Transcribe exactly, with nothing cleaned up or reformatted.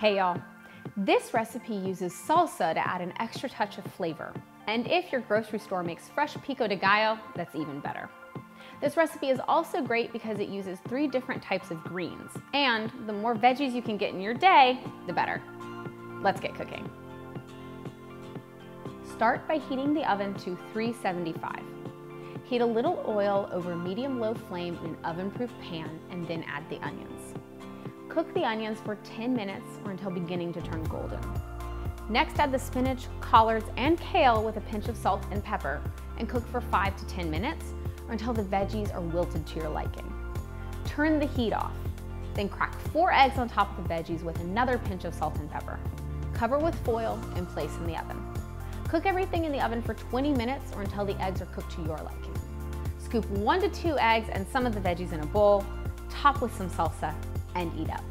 Hey y'all, this recipe uses salsa to add an extra touch of flavor. And if your grocery store makes fresh pico de gallo, that's even better. This recipe is also great because it uses three different types of greens. And the more veggies you can get in your day, the better. Let's get cooking. Start by heating the oven to three seventy-five. Heat a little oil over medium-low flame in an oven-proof pan and then add the onions. Cook the onions for ten minutes or until beginning to turn golden. Next, add the spinach, collards, and kale with a pinch of salt and pepper and cook for five to ten minutes or until the veggies are wilted to your liking. Turn the heat off, then crack four eggs on top of the veggies with another pinch of salt and pepper. Cover with foil and place in the oven. Cook everything in the oven for twenty minutes or until the eggs are cooked to your liking. Scoop one to two eggs and some of the veggies in a bowl, top with some salsa, and eat up.